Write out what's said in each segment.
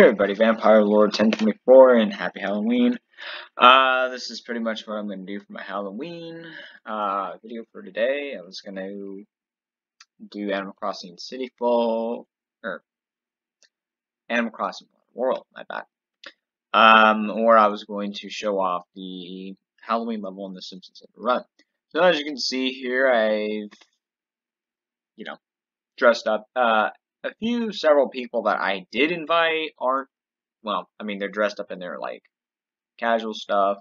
Hey everybody, Vampire Lord 1024 and happy Halloween. This is pretty much what I'm going to do for my Halloween video for today. I was going to do Animal Crossing Cityfall, or Animal Crossing World, my bad. Or I was going to show off the Halloween level in the Simpsons run. So as you can see here, I've, dressed up. Several people that I did invite aren't, well, I mean, they're dressed up in their, like, casual stuff.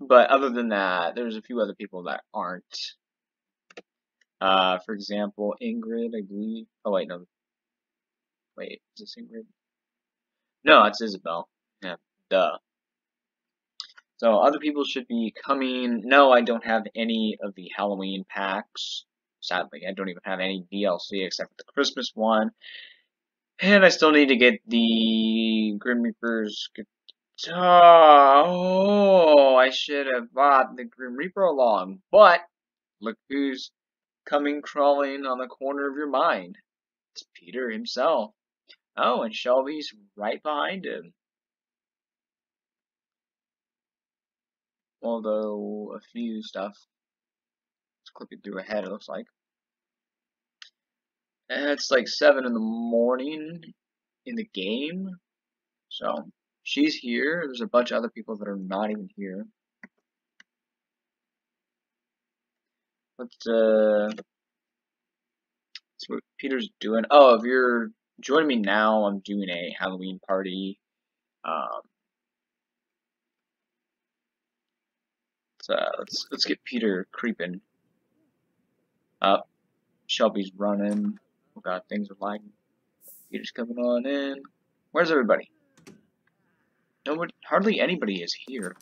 But other than that, there's a few other people that aren't. For example, Ingrid, I believe. Oh, wait, no. Wait, is this Ingrid? No, it's Isabel. Yeah, duh. So, other people should be coming. No, I don't have any of the Halloween packs. Sadly, I don't even have any DLC except for the Christmas one. And I still need to get the Grim Reaper's guitar. Oh, I should have bought the Grim Reaper along. But, look who's coming crawling on the corner of your mind. It's Peter himself. Oh, and Shelby's right behind him. Although, a few stuff. Clipping through a head, it looks like. And it's like 7 in the morning in the game. So, she's here. There's a bunch of other people that are not even here. That's what Peter's doing. Oh, if you're joining me now, I'm doing a Halloween party. So, let's get Peter creeping. Up. Shelby's running. Oh god, things are lagging. Peter's coming on in. Where's everybody? Nobody, hardly anybody is here.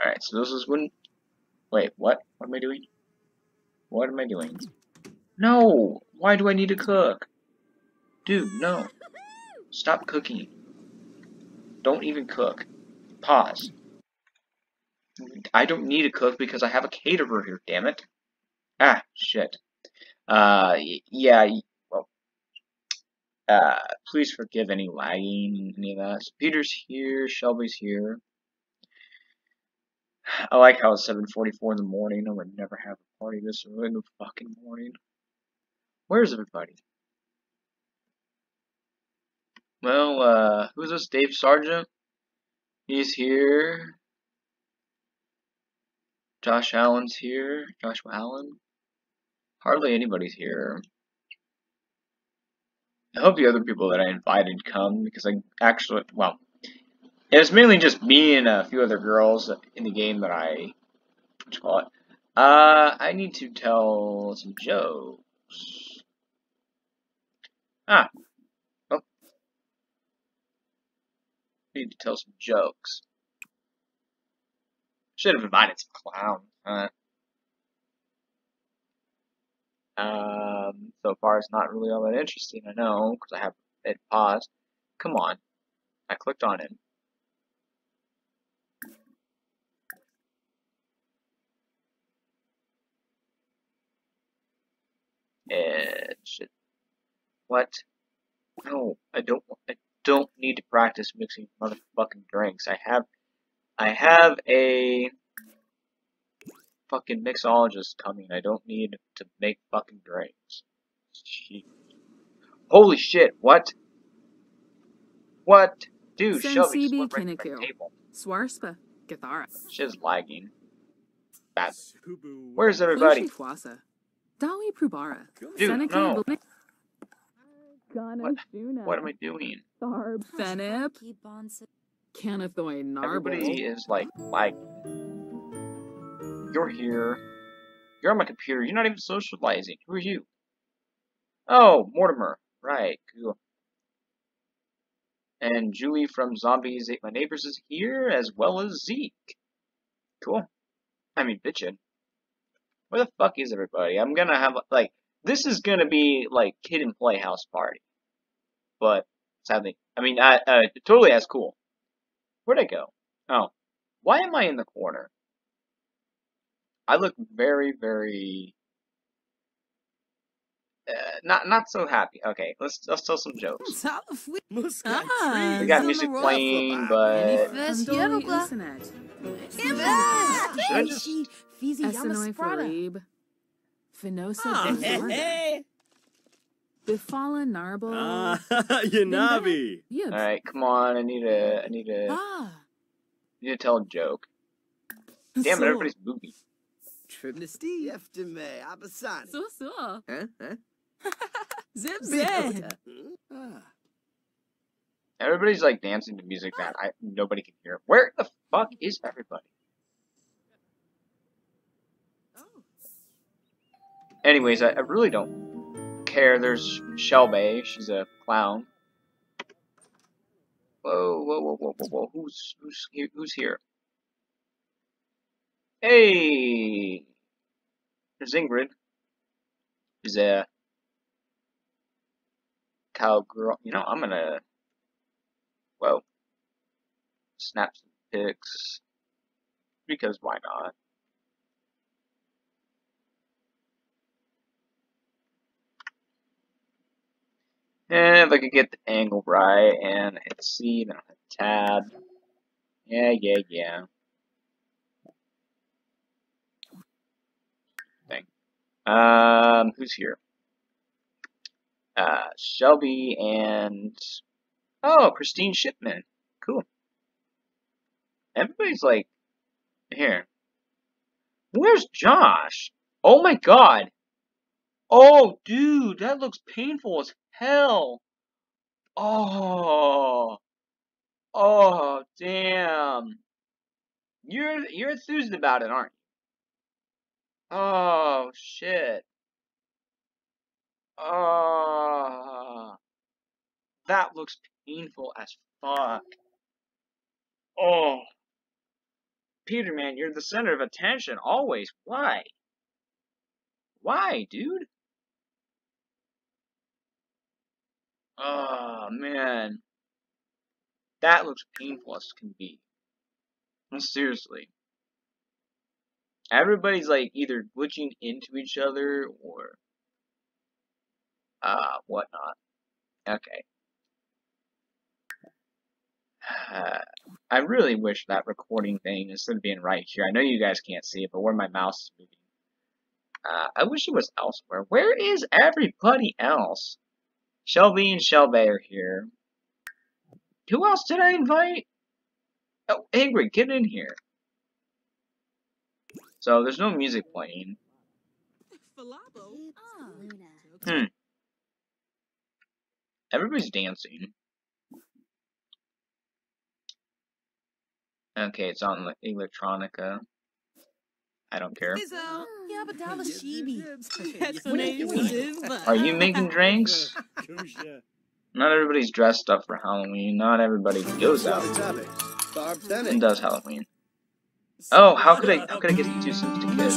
Alright, so this is when... Wait, what? What am I doing? What am I doing? No! Why do I need to cook? Dude, no. Stop cooking. Don't even cook. Pause. I don't need to cook because I have a caterer here, damn it. Ah, shit. Yeah, well, please forgive any lagging, any of that. So Peter's here, Shelby's here. I like how it's 7:44 in the morning. I would never have a party this early in the fucking morning. Where's everybody? Well, who's this? Dave Sargent? He's here. Josh Allen's here. Joshua Allen. Hardly anybody's here. I hope the other people that I invited come, because I actually, well, it's mainly just me and a few other girls in the game that I, what you call it, I need to tell some jokes. Ah. Oh. I need to tell some jokes. Should have invited some clowns, huh? So far it's not really all that interesting, I know, because I have it paused. Come on. I clicked on it. And shit. What? No, I don't need to practice mixing motherfucking drinks. I have a fucking mixologist coming. I don't need to make fucking drinks. Jeez. Holy shit, what? What? Dude, Shelby slipped right from my table. She's lagging. Bad. Where's everybody? Dude, no. What am I doing? Everybody is like, you're here, you're on my computer, you're not even socializing, who are you? Oh, Mortimer, right, cool. And Julie from Zombies Ate My Neighbors is here, as well as Zeke. Cool. I mean, bitchin'. Where the fuck is everybody? I'm gonna have, like, this is gonna be, like, kid and playhouse party. But, sadly, I mean, totally as cool. Where'd I go? Oh. Why am I in the corner? I look very, very... not so happy. Okay, let's tell some jokes. We got music playing, but all right, come on. I need to tell a joke. Damn it! Everybody's booby. Everybody's like dancing to music that nobody can hear. Where the fuck is everybody? Anyways, I really don't care. There's Shelby. She's a clown. Whoa, whoa, whoa, whoa, whoa, whoa! Who's here? Hey, there's Ingrid. She's a cowgirl. You know, I'm gonna. Whoa. Snap some pics. Because why not? And if I could get the angle right, and I hit C, then I hit tab. Yeah, yeah, yeah. Who's here? Shelby and... Oh, Christine Shipman. Cool. Everybody's like... Here. Where's Josh? Oh my god! Oh, dude, that looks painful as hell! Oh! Oh, damn! You're enthused about it, aren't you? Oh, shit. Oh, that looks painful as fuck. Oh. Peter, man, you're the center of attention always. Why? Why, dude? Oh, man. That looks painful as can be. Seriously. Everybody's like either glitching into each other or whatnot. Okay. I really wish that recording thing, instead of being right here, I know you guys can't see it, but where my mouse is moving. I wish it was elsewhere. Where is everybody else? Shelby and Shelby are here. Who else did I invite? Oh, Ingrid, get in here. So there's no music playing. Hmm. Everybody's dancing. Okay, it's on the electronica. I don't care. Are you making drinks? Not everybody's dressed up for Halloween. Not everybody goes out and does Halloween. Oh, how could I get the two Sims to kiss?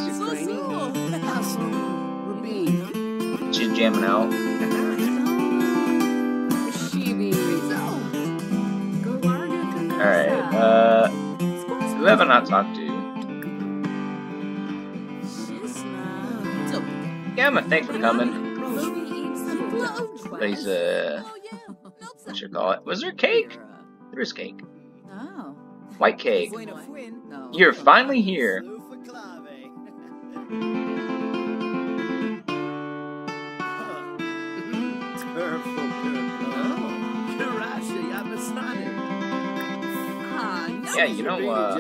She's jamming out. Alright, who have I not talked to? Gamma, thanks for coming. There's what should I call it? Was there cake? There is cake. White cake. You're finally here. Yeah, you know what?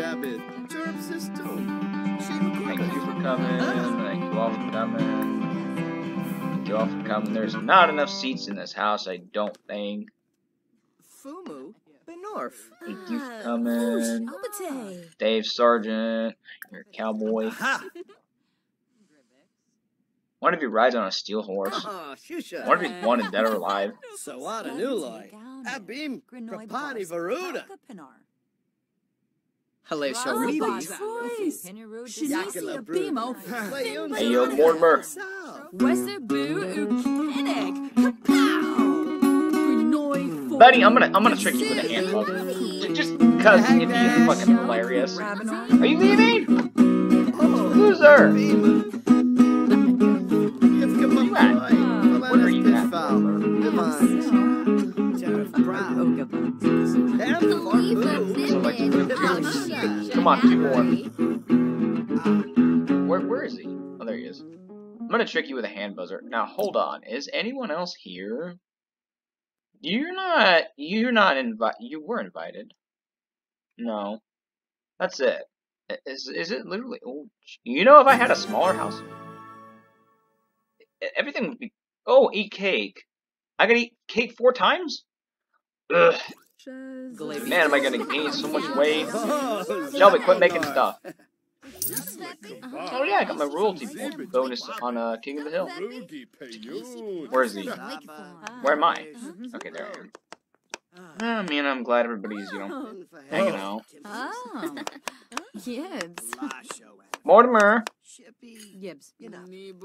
Thank you for coming. Thank you all for coming. Thank you all for coming. There's not enough seats in this house, I don't think. Fumu. Thank you for coming. Dave Sargent, you're a cowboy. One of you rides on a steel horse. One of you wanted dead or alive. Hey, yo, Mortimer. Buddy, I'm gonna trick you with a hand pull. Just because it'd be fucking hilarious. Are you leaving? Loser! Where you at? So like, come on, do more. Where is he? Oh, there he is. I'm gonna trick you with a hand buzzer. Now hold on. Is anyone else here? You're not invited. You were invited. No. That's it. Is it literally? Oh, you know, if I had a smaller house, everything would be. Oh, eat cake. I could eat cake 4 times. Ugh. Man, am I gonna gain so much weight? Shelby, quit making stuff. Oh yeah, I got my royalty bonus on King of the Hill. Where is he? Where am I? Okay, there I am. I mean, I'm glad everybody's, you know, hanging out. Oh, Gibbs. Mortimer. Gibbs.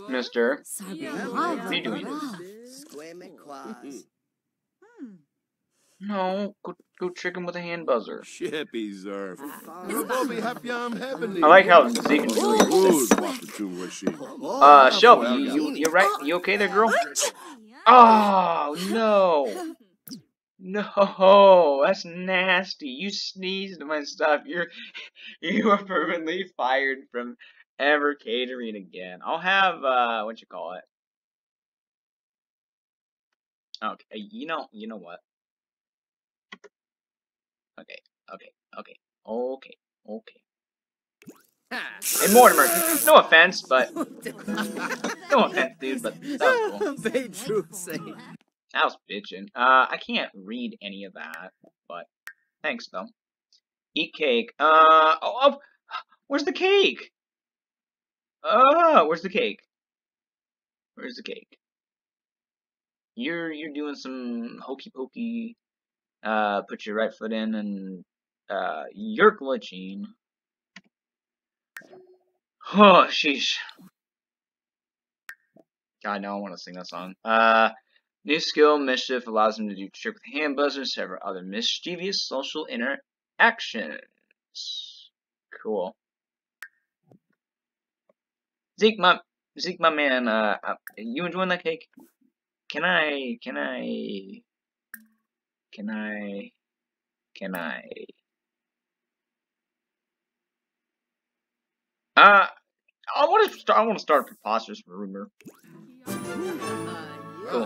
Mister. What are you doing? No, go trick him with a hand buzzer. Shippies are. I like how Zeke and Julia. Shelby, you're right. You okay there, girl? Oh no, no, that's nasty. You sneezed at my stuff. You are permanently fired from ever catering again. I'll have what you call it. Okay, you know what. Okay. Hey, Mortimer, no offense, but... No offense, dude, but that was cool. That was bitchin'. I can't read any of that, but thanks, though. Eat cake. Oh, where's the cake? Where's the cake? Where's the cake? You're doing some hokey pokey... put your right foot in and, you're glitching. Oh, sheesh. God, no, I want to sing that song. New skill, Mischief, allows him to do trick with hand buzzer and several other mischievous social interactions. Cool. Zeke, my man, you enjoying that cake? Can I? I want to start a preposterous rumor. Cool.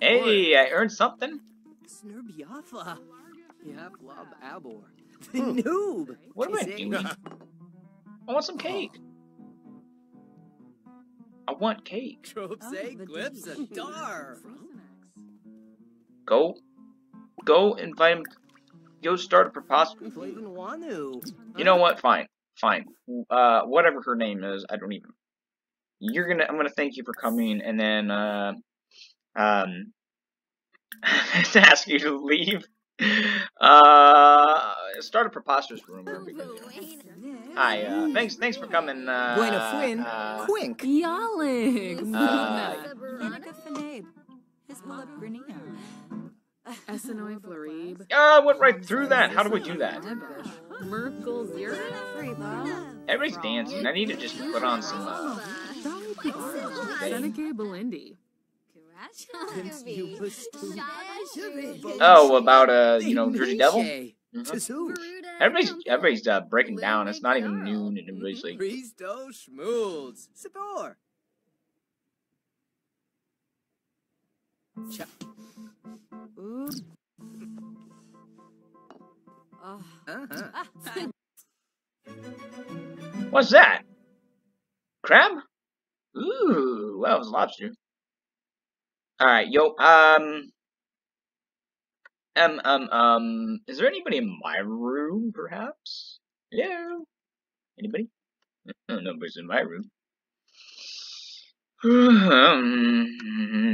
Hey, I earned something. Noob. What am I doing? I want some cake. I want cake. Go invite him. Go start a preposterous. You know what? Fine. Whatever her name is, I don't even. I'm gonna thank you for coming, and then to ask you to leave. Start a preposterous rumor. Because, you know. Hi. Thanks for coming. Quink. Yalig. I went right through that. How do I do that? Everybody's dancing. I need to just put on some. Oh, about you know, Dirty Devil. Everybody's breaking down. It's not even noon, and everybody's like. What's that? Crab? Ooh, well, it was lobster. Alright, yo, is there anybody in my room, perhaps? Hello? Anybody? No, nobody's in my room.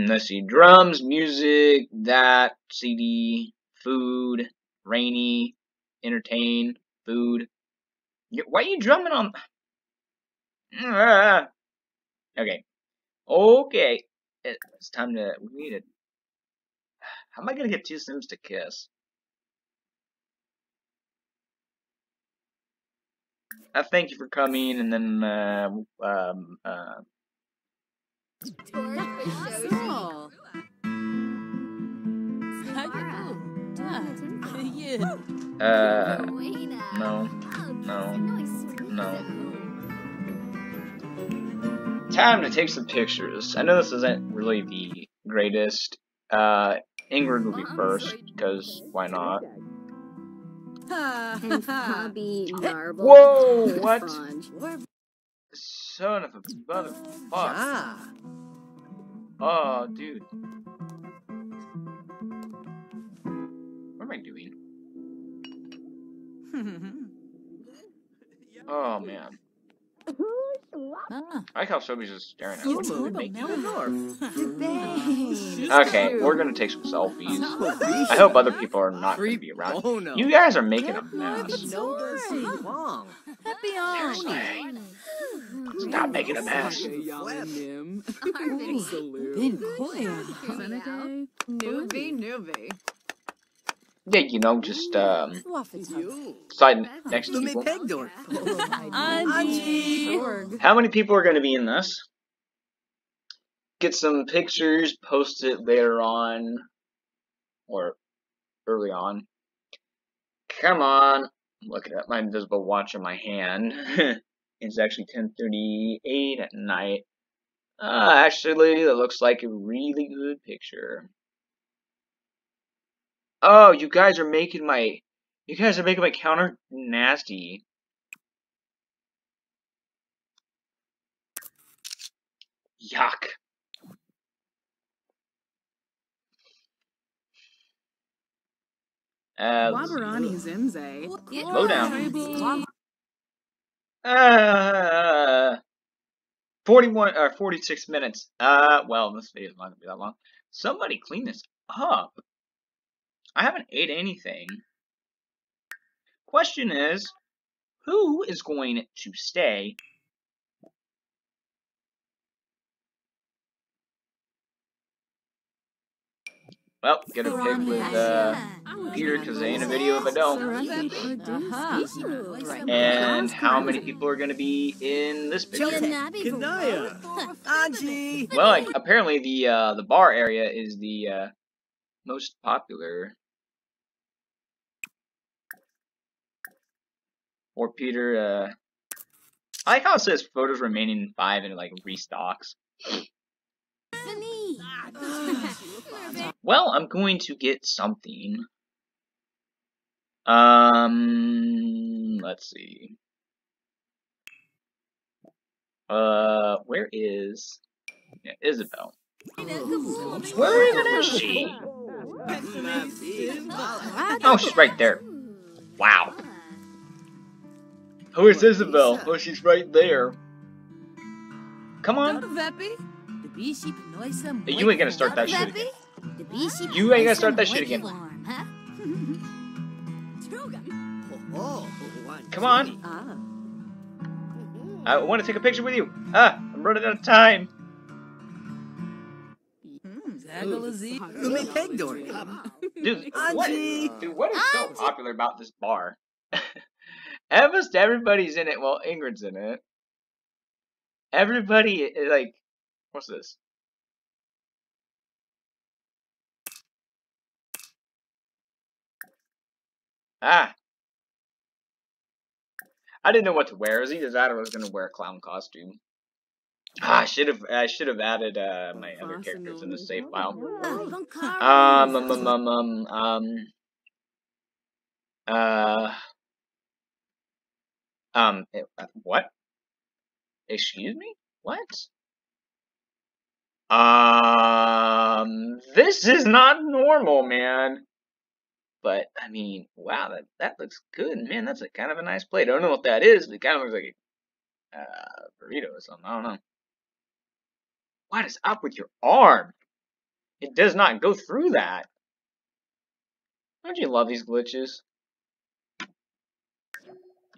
Let's see, drums, music, that, CD, food, rainy, entertain, food. Why are you drumming on? Okay. It's time to, we need it. How am I going to get 2 Sims to kiss? I thank you for coming, and then, No. Time to take some pictures. I know this isn't really the greatest. Ingrid will be first, because why not? And Bobby Marble. Whoa, what? Son of a motherfucker. Yeah. Oh, dude. What am I doing? Oh, man. I like how Sobi's just staring at me. Okay, we're gonna take some selfies. I hope other people are not gonna be around. You guys are making a mess. Seriously. Stop making a mess. Yeah, you know, just, slide next to people. How many people are going to be in this? Get some pictures, post it later on, or early on. Come on. Look at my invisible watch in my hand. It's actually 10:38 at night. Actually, that looks like a really good picture. Oh, you guys are making my counter nasty. Yuck. Slow down. 41 or 46 minutes. Well, this video is not gonna be that long. Somebody clean this up. I haven't ate anything. Question is, who is going to stay? Well, get a pick with Peter because they ain't a video if I don't. And how many people are going to be in this picture? Well, like, apparently the bar area is the most popular. Or Peter, I like how it says photos remaining in 5 and it, like, restocks. Well, I'm going to get something. Let's see. Where is... Yeah, Isabel. Where even is she? Oh, she's right there. Wow. Who is Isabel? Oh, she's right there. Come on. You ain't gonna start that shit again. You ain't gonna start that shit again. Come on. I want to take a picture with you. I'm running out of time. Dude, what is so popular about this bar? Almost everybody's in it. Well, Ingrid's in it. Everybody, like, what's this? Ah. I didn't know what to wear. It was either that or I was going to wear a clown costume. Ah, I should have added my other characters in the save file. What? Excuse me? What? This is not normal, man. But I mean, wow, that looks good, man. That's a kind of a nice plate. I don't know what that is, but it kind of looks like a burrito or something. I don't know. What is up with your arm? It does not go through that. Don't you love these glitches?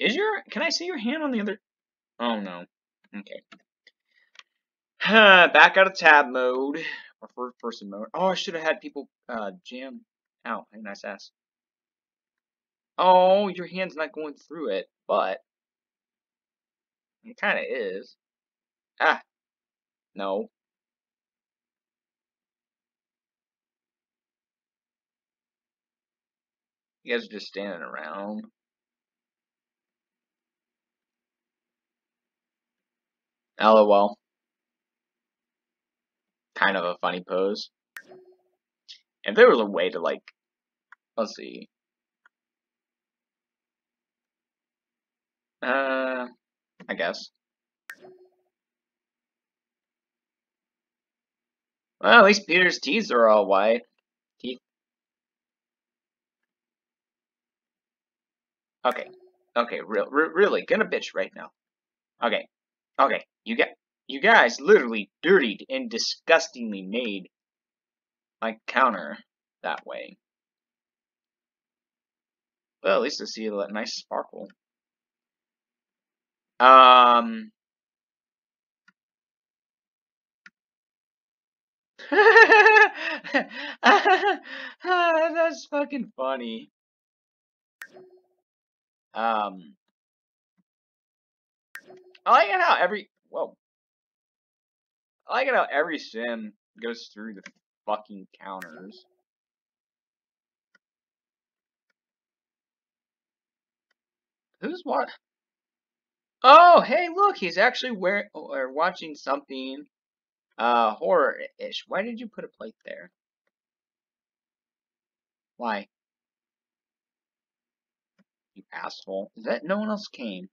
Can I see your hand on the other? Oh no. Okay. Back out of tab mode. Or first person mode. Oh, I should have had people jam out. Hey, nice ass. Oh, your hand's not going through it, but it kinda is. Ah. No. You guys are just standing around. LOL. Kind of a funny pose. If there was a way to, like, let's see. I guess. Well, at least Peter's teeth are all white. Teeth. Okay. Okay, really, gonna bitch right now. Okay. Okay, you guys literally dirtied and disgustingly made my counter that way. Well, at least I see a nice sparkle. That's fucking funny. I like it how every sim goes through the fucking counters. Who's what? Oh, hey, look, he's actually watching something horror-ish. Why did you put a plate there? Why? You asshole. Is that no one else came?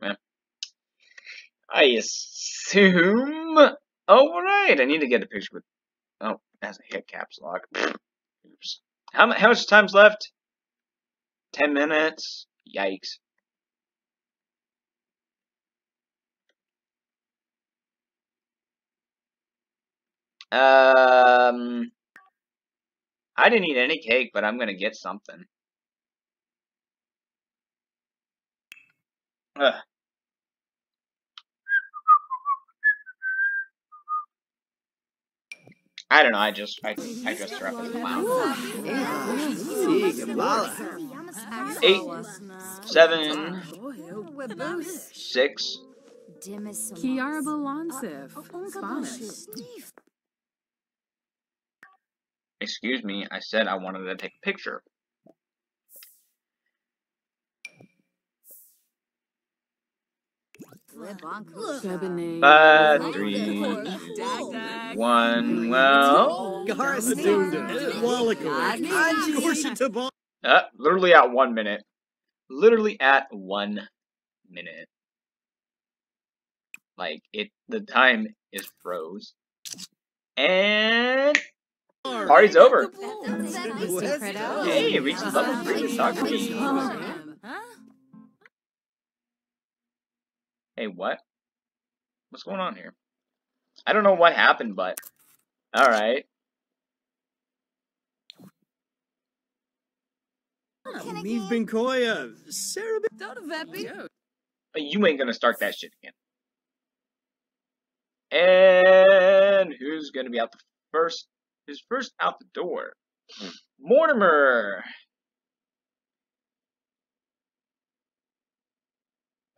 Eh. I assume. Oh, right. I need to get a picture with. Oh, that's a hit caps lock. Oops. How much time's left? 10 minutes. Yikes. I didn't eat any cake, but I'm gonna get something. Ugh. I don't know, I dressed her up as a clown. 8, 7, 6. Kiara Balancev. Excuse me, I said I wanted to take a picture. Well... literally at 1 minute. Literally at 1 minute. Like, the time is froze. And... party's over! Hey, it reaches level 3, Socrates! Hey, what? What's going on here? I don't know what happened, but... alright. You ain't gonna start that shit again. And... who's gonna be out the first... who's first out the door? Mortimer!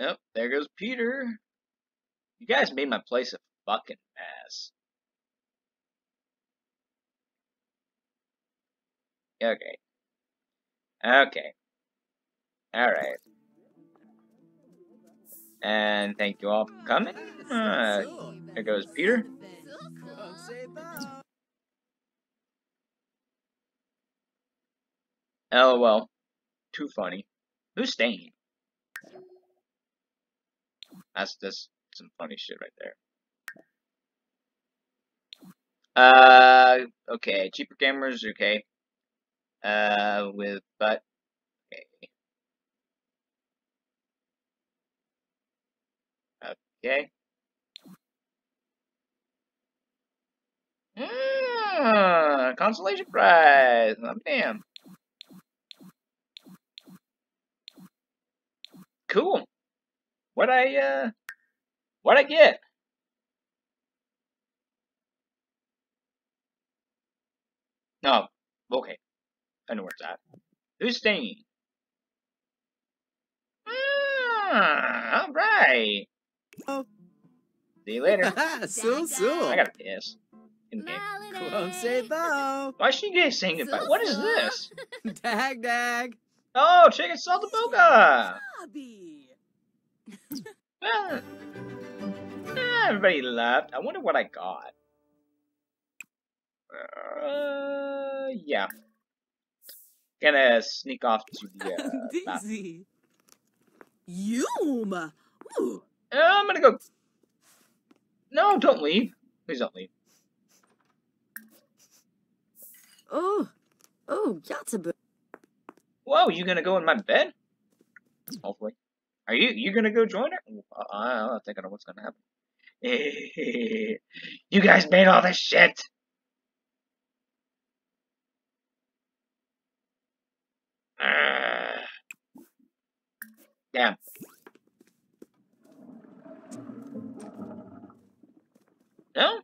Yep, there goes Peter. You guys made my place a fucking mess. Okay. Okay. Alright. And thank you all for coming. There goes Peter. LOL. Too funny. Who's staying? That's just some funny shit right there. Okay, cheaper cameras, okay. Okay. Consolation prize! Oh, damn. Cool. What'd I get? No, oh, okay. I know where it's at. Who's staying? Ah, all right. Oh. See you later. So soon. I gotta piss. in game. Close though. Why should you guys saying goodbye? What is this? Dag dag. Oh, chicken saltaboga. Everybody left. I wonder what I got. Yeah. Gonna sneak off to the Dizzy. Yuma. I'm gonna go. No, don't leave. Please don't leave. Oh, oh, Yatsuba. Whoa, you gonna go in my bed? Hopefully. Are you gonna go join her? I don't think I know what's gonna happen. You guys made all this shit! Damn. No?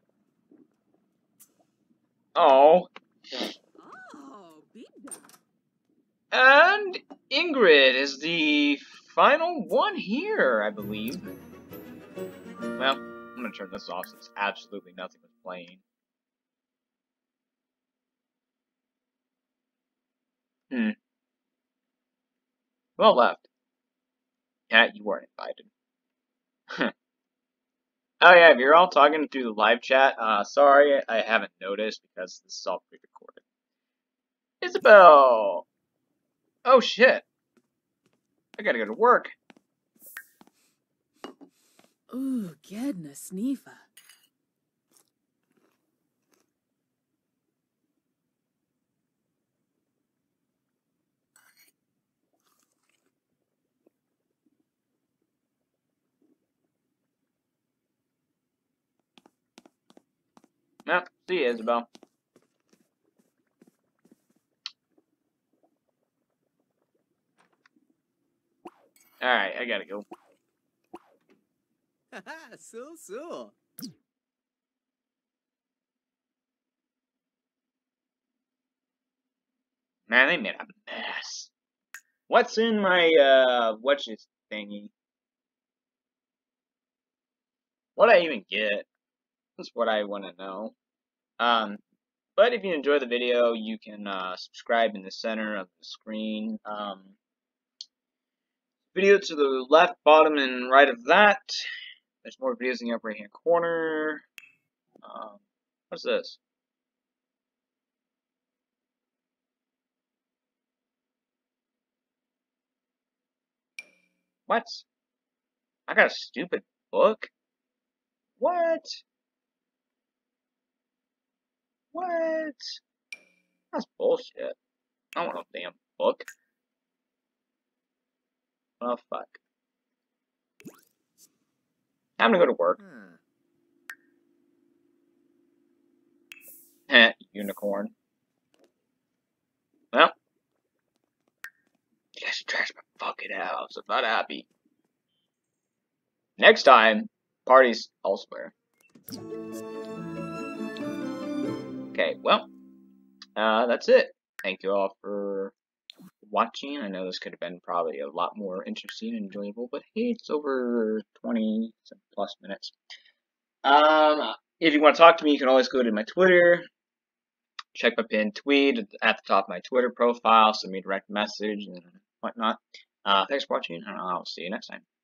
Oh. And Ingrid is the final one here, I believe. Well, I'm gonna turn this off since absolutely nothing was playing. Well left. Yeah, you weren't invited. Oh yeah, if you're all talking through the live chat, sorry I haven't noticed because this is all pre-recorded. Isabel! Oh shit! I gotta go to work. Ooh, goodness, Nifa. Well, see you, Isabel. Alright, I gotta go. Haha, so. Man, they made a mess. What's in my, what's this thingy? What'd I even get? That's what I want to know. But if you enjoy the video, you can, subscribe in the center of the screen. Video to the left, bottom, and right of that. There's more videos in the upper hand corner. What's this? What? I got a stupid book? What? What? That's bullshit. I don't want a damn book. Oh, fuck. I'm gonna go to work. Heh, unicorn. Well. You guys trashed my fucking house. I'm not happy. Next time, parties elsewhere. Okay, well. That's it. Thank you all for watching. I know this could have been probably a lot more interesting and enjoyable, but hey, it's over 20 plus minutes. If you want to talk to me, you can always go to my Twitter, check my pinned tweet at the top of my Twitter profile, send me a direct message and whatnot. Thanks for watching, and I'll see you next time.